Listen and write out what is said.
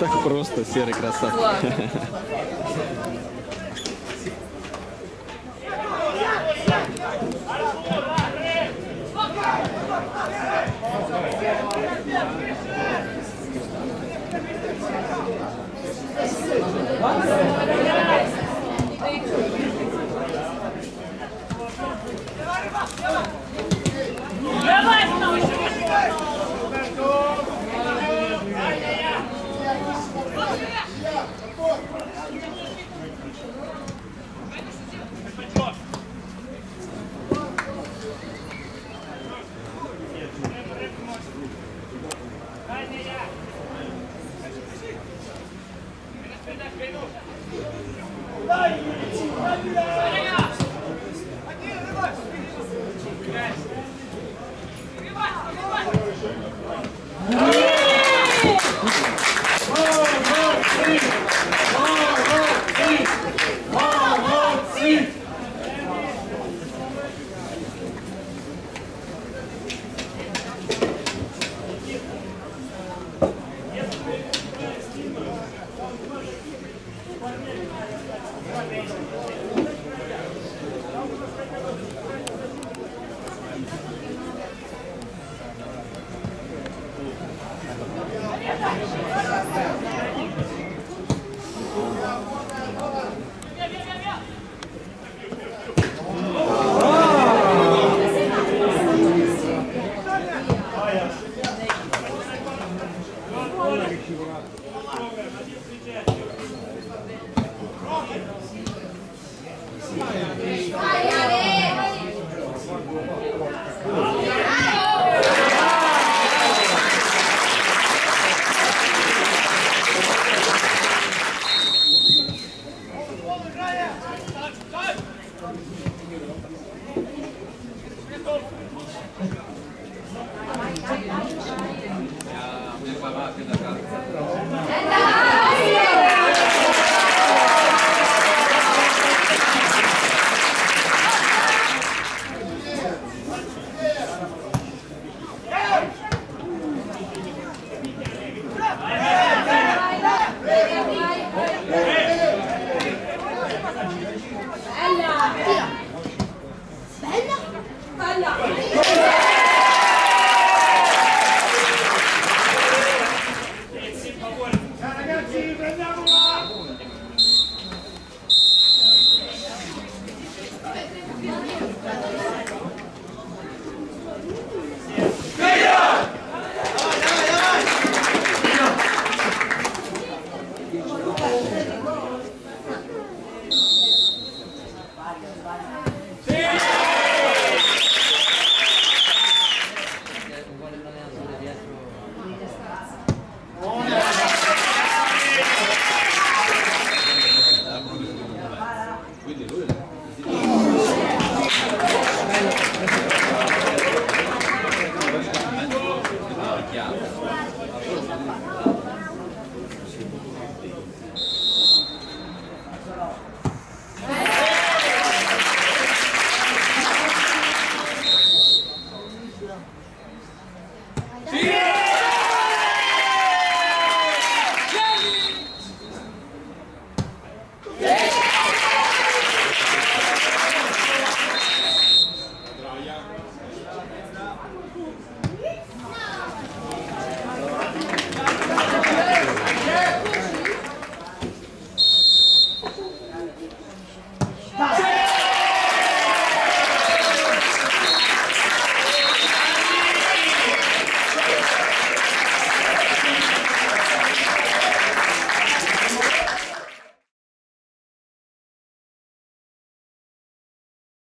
Так просто, серый красавчик. Gracias.